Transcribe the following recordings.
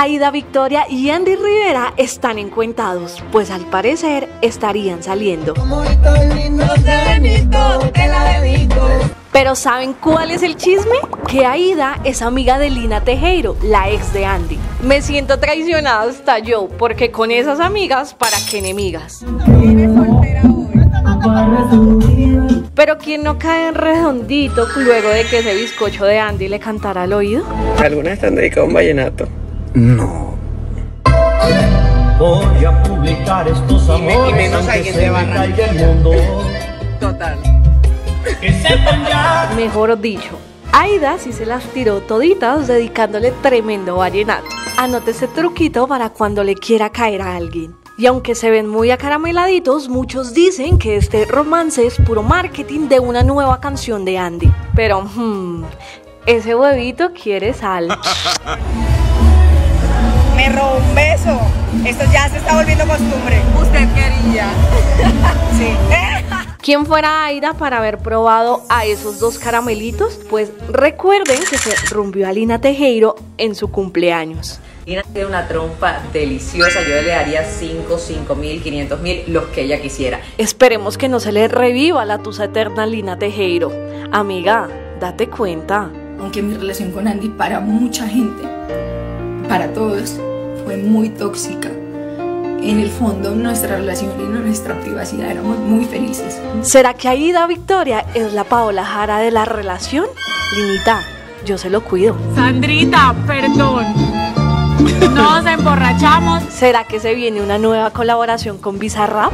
Aida Victoria y Andy Rivera están encuentados, pues al parecer estarían saliendo. Pero ¿saben cuál es el chisme? Que Aida es amiga de Lina Tejeiro, la ex de Andy. Me siento traicionada hasta yo, porque con esas amigas, ¿para qué enemigas? Pero ¿quién no cae en redondito luego de que ese bizcocho de Andy le cantara al oído? ¿Algunas están dedicadas a un vallenato? No. Voy a publicar estos amores. Y menos alguien se va a arrancar el mundo. Total. Mejor dicho, Aida sí se las tiró toditas dedicándole tremendo vallenato. Anote ese truquito para cuando le quiera caer a alguien. Y aunque se ven muy acarameladitos, muchos dicen que este romance es puro marketing de una nueva canción de Andy. Pero, ese huevito quiere sal. Me robó un beso. Esto ya se está volviendo costumbre. Usted quería. Sí. ¿Quién fuera Aida para haber probado a esos dos caramelitos? Pues recuerden que se rumbió a Lina Tejeiro en su cumpleaños. Lina tiene una trompa deliciosa, yo le daría 5.000, 5.000, 500.000, los que ella quisiera. Esperemos que no se le reviva la tusa eterna Lina Tejeiro. Amiga, date cuenta. Aunque mi relación con Andy para mucha gente, para todos, fue muy tóxica. En el fondo, nuestra relación y nuestra privacidad éramos muy felices. ¿Será que Aida Victoria es la Paola Jara de la relación? Linita, yo se lo cuido. Sandrita, perdón. Nos emborrachamos. ¿Será que se viene una nueva colaboración con Bizarrap?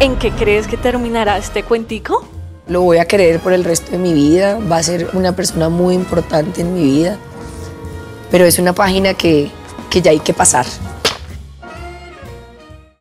¿En qué crees que terminará este cuentico? Lo voy a querer por el resto de mi vida. Va a ser una persona muy importante en mi vida. Pero es una página que ya hay que pasar.